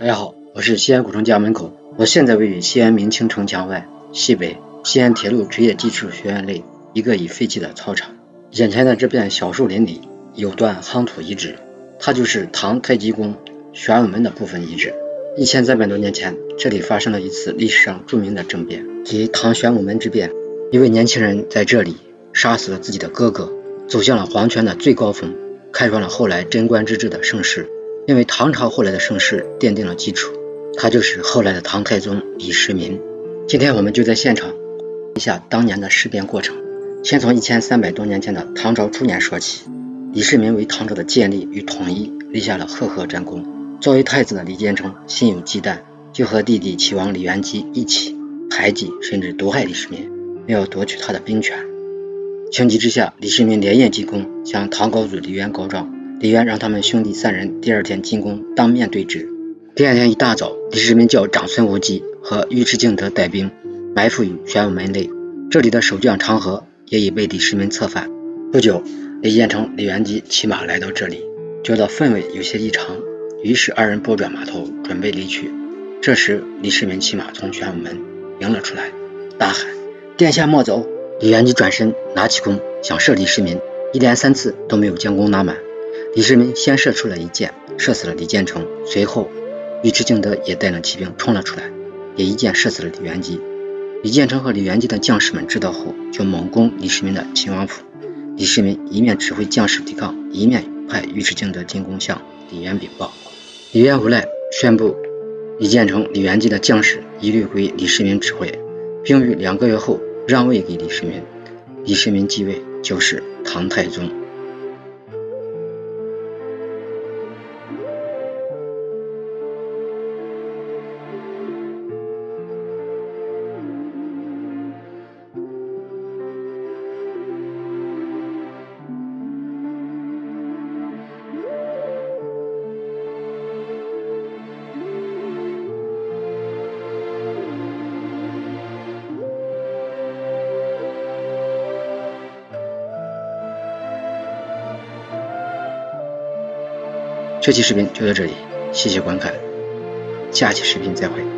大家好，我是西安古城家门口，我现在位于西安明清城墙外西北西安铁路职业技术学院内一个已废弃的操场。眼前的这片小树林里有段夯土遗址，它就是唐太极宫玄武门的部分遗址。1300多年前，这里发生了一次历史上著名的政变，即唐玄武门之变。一位年轻人在这里杀死了自己的哥哥，走向了皇权的最高峰，开创了后来贞观之治的盛世。因为唐朝后来的盛世奠定了基础，他就是后来的唐太宗李世民。今天我们就在现场一下当年的事变过程。先从1300多年前的唐朝初年说起，李世民为唐朝的建立与统一立下了赫赫战功。作为太子的李建成心有忌惮，就和弟弟齐王李元基一起排挤甚至毒害李世民，没有夺取他的兵权。情急之下，李世民连夜进宫，向唐高祖李渊告状。李渊让他们兄弟三人第二天进宫当面对质。第二天一大早，李世民叫长孙无忌和尉迟敬德带兵埋伏于玄武门内，这里的守将长河也已被李世民策反。不久，李建成、李元吉骑马来到这里，觉得氛围有些异常，于是二人拨转马头准备离去。这时李世民骑马从玄武门迎了出来，大喊：“殿下莫走！”李元吉转身拿起弓想射李世民，一连3次都没有将弓拿满。李世民先射出了一箭，射死了李建成，随后尉迟敬德也带领骑兵冲了出来，也一箭射死了李元吉。李建成和李元吉的将士们知道后，就猛攻李世民的秦王府。李世民一面指挥将士抵抗，一面派尉迟敬德进宫向李渊禀报。李渊无奈，宣布李建成、李元吉的将士一律归李世民指挥，并于2个月后让位给李世民。李世民继位，就是唐太宗。这期视频就到这里，谢谢观看，下期视频再会。